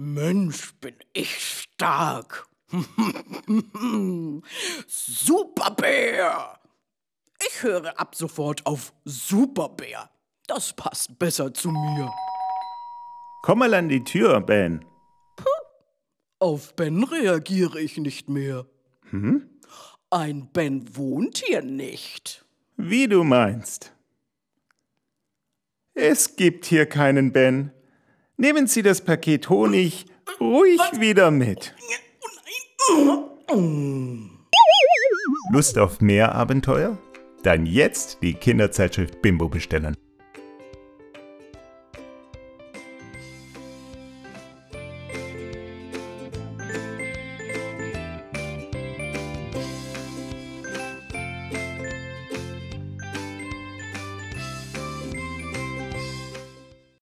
Mensch, bin ich stark. Superbär. Ich höre ab sofort auf Superbär. Das passt besser zu mir. Komm mal an die Tür, Ben. Auf Ben reagiere ich nicht mehr. Hm? Ein Ben wohnt hier nicht. Wie du meinst. Es gibt hier keinen Ben. Nehmen Sie das Paket Honig ruhig wieder mit. Lust auf mehr Abenteuer? Dann jetzt die Kinderzeitschrift Bimbo bestellen.